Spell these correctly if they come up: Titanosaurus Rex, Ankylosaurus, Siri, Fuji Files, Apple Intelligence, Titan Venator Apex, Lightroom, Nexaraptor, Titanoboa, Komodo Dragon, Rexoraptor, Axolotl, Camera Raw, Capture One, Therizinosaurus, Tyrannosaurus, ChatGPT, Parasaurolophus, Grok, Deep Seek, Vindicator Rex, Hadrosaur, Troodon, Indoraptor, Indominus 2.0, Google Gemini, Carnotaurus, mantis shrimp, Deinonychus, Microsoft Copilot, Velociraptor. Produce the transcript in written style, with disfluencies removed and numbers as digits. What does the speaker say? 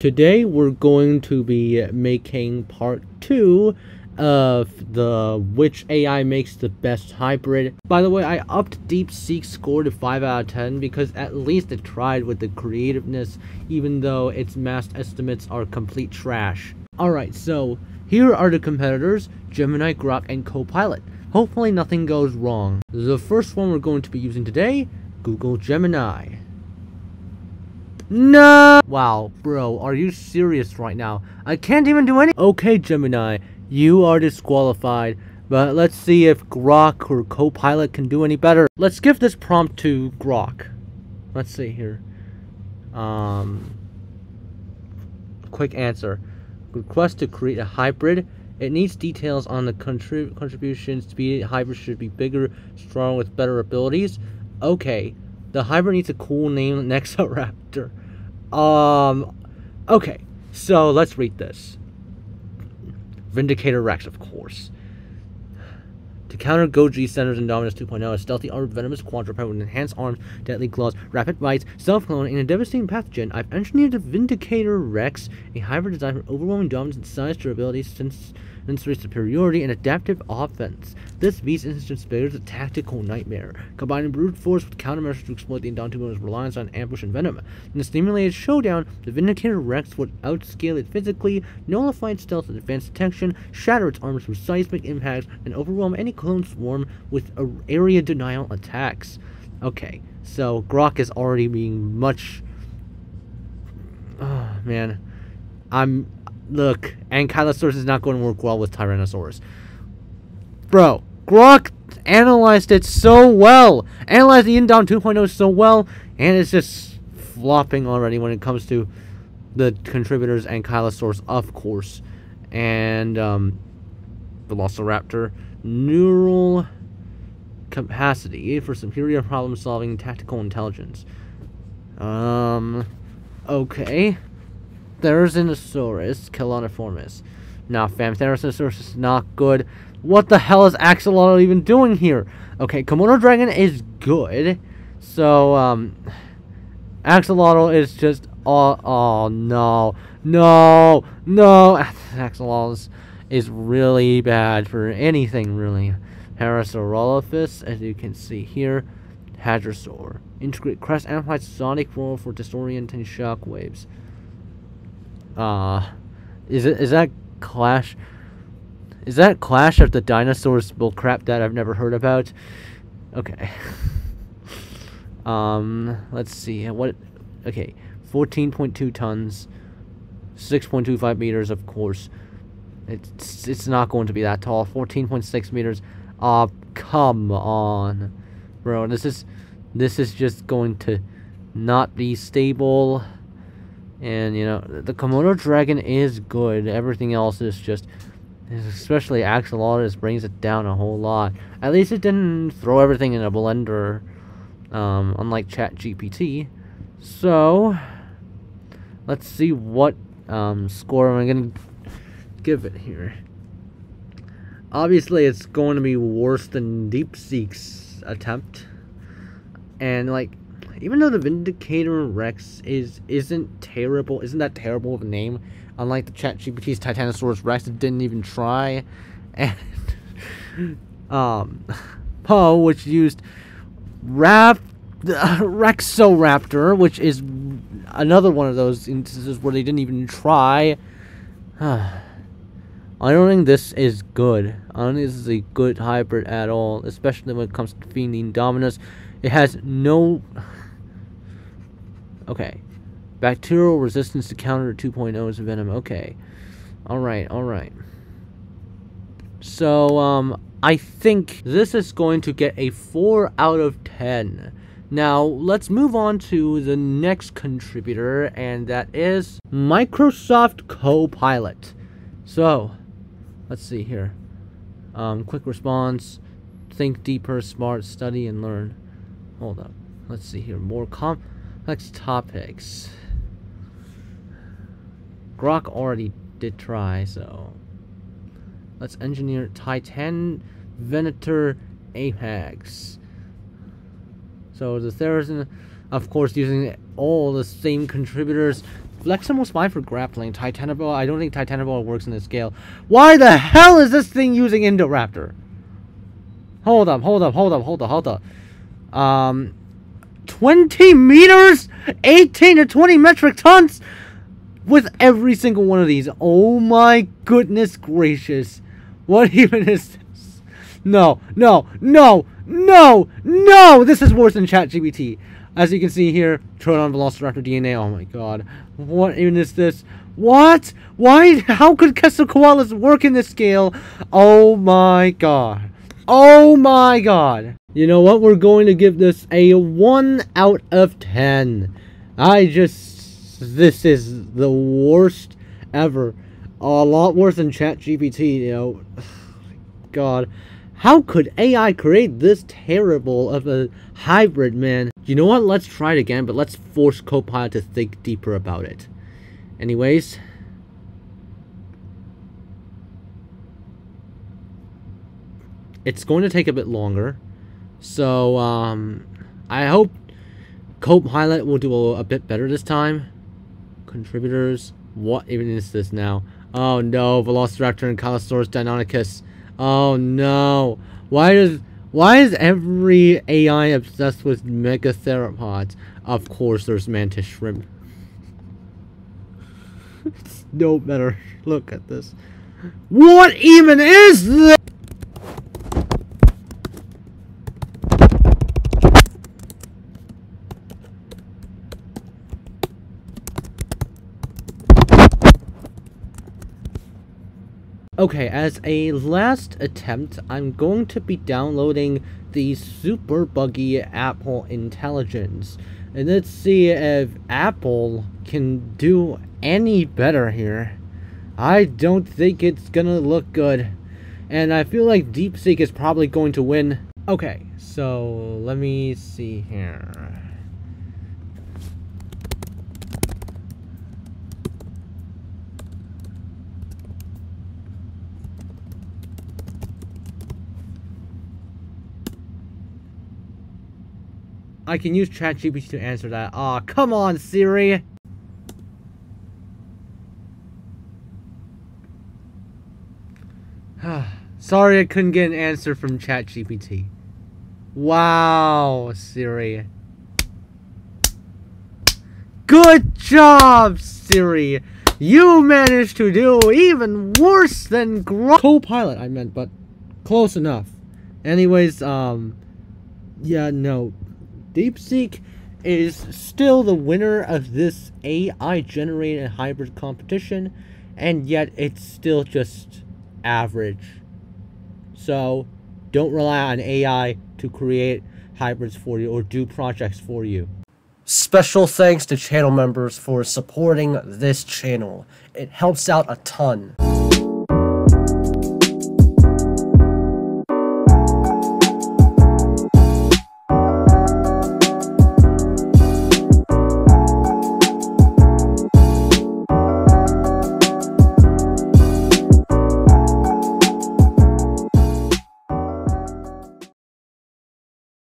Today we're going to be making part 2 of the which AI makes the best hybrid. By the way, I upped Deep Seek's score to 5 out of 10 because at least it tried with the creativeness, even though its mass estimates are complete trash. Alright, so here are the competitors, Gemini, Grok, and Copilot. Hopefully nothing goes wrong. The first one we're going to be using today, Google Gemini. No! Wow, bro, are you serious right now? I can't even do anything. Okay, Gemini, you are disqualified, but let's see if Grok or Copilot can do any better. Let's give this prompt to Grok. Let's see here. Quick answer. Request to create a hybrid. It needs details on the contributions. Speed hybrid should be bigger, stronger, with better abilities. Okay. The hybrid needs a cool name, Nexaraptor. Okay, so let's read this. Vindicator Rex, of course. To counter Goji Center's Indominus 2.0, a stealthy armored venomous quadruped with enhanced arms, deadly claws, rapid bites, self-clone, and a devastating pathogen, I've engineered the Vindicator Rex, a hybrid designed for overwhelming dominance in size, durability, sensory superiority, and adaptive offense. This beast instance bears a tactical nightmare, combining brute force with countermeasures to exploit the Indominus' reliance on ambush and venom. In a stimulated showdown, the Vindicator Rex would outscale it physically, nullify its stealth and advanced detection, shatter its armor through seismic impacts, and overwhelm any clone swarm with area denial attacks. Okay, so Grok is already being much... Oh, man. Look, Ankylosaurus is not going to work well with Tyrannosaurus. Bro, Grok analyzed it so well! Analyzed the Indom 2.0 so well, and it's just flopping already when it comes to the contributors, Ankylosaurus, of course. And, Velociraptor. Neural capacity for superior problem-solving tactical intelligence. Okay. Therizinosaurus, Carnotaurus. Nah, fam, Therizinosaurus is not good. What the hell is Axolotl even doing here? Okay, Komodo Dragon is good. So, Axolotl is just... Oh, no. No! No! Axolotl is really bad for anything, really. Parasaurolophus, as you can see here. Hadrosaur. Integrate crest, amplified sonic roll for disorienting shockwaves. Is that Clash of the Dinosaurs bullcrap that I've never heard about? Okay. Let's see, what, okay, 14.2 tons, 6.25 meters, of course. It's not going to be that tall, 14.6 meters, come on, bro, this is just going to not be stable. And, you know, the Komodo Dragon is good. Everything else is just... Especially Axolotl brings it down a whole lot. At least it didn't throw everything in a blender. Unlike ChatGPT. So... Let's see what score I'm going to give it here. Obviously, it's going to be worse than Deep Seek's attempt. And, like... Even though the Vindicator Rex isn't that terrible of a name, unlike the ChatGPT's Titanosaurus Rex, it didn't even try, and Poe, which used Rexoraptor, which is another one of those instances where they didn't even try. I don't think this is good. I don't think this is a good hybrid at all, especially when it comes to defeating Indominus. It has no... Okay. Bacterial resistance to counter 2.0's venom. Okay. Alright, alright. So, I think this is going to get a 4 out of 10. Now, let's move on to the next contributor, and that is Microsoft Copilot. So, let's see here. Quick response, think deeper, smart, study, and learn. Hold up. Let's see here. More complex topics. Grok already did try, so... Let's engineer Titan Venator Apex. So the Therizinosaurus, of course, using all the same contributors. Flexum was fine for grappling. Titanoboa, I don't think Titanoboa works in this scale. Why the hell is this thing using Indoraptor? Hold up. 20 meters? 18 to 20 metric tons? With every single one of these. Oh my goodness gracious. What even is this? No! This is worse than ChatGPT. As you can see here, Troodon, Velociraptor DNA. Oh my god. What even is this? What? Why? How could Kessel Koalas work in this scale? Oh my god. Oh my god. You know what? We're going to give this a 1 out of 10. This is the worst ever. A lot worse than ChatGPT, you know. God. How could AI create this terrible of a hybrid, man? You know what? Let's try it again, but let's force Copilot to think deeper about it. Anyways. It's going to take a bit longer. So, I hope Copilot will do a bit better this time. Contributors. What even is this now? Oh no, Velociraptor, Ankylosaurus, Deinonychus. Oh no! Why is every AI obsessed with mega theropods? Of course, there's mantis shrimp. It's no better. Look at this. What even is this? Okay, as a last attempt, I'm going to be downloading the super buggy Apple Intelligence. And let's see if Apple can do any better here. I don't think it's gonna look good. And I feel like Deep Seek is probably going to win. Okay, so let me see here. I can use ChatGPT to answer that. Aw, come on, Siri! Sorry I couldn't get an answer from ChatGPT. Wow, Siri. Good job, Siri! You managed to do even worse than Copilot, I meant, but close enough. Anyways, yeah, no. DeepSeek is still the winner of this AI-generated hybrid competition, and yet it's still just average. So, don't rely on AI to create hybrids for you or do projects for you. Special thanks to channel members for supporting this channel. It helps out a ton.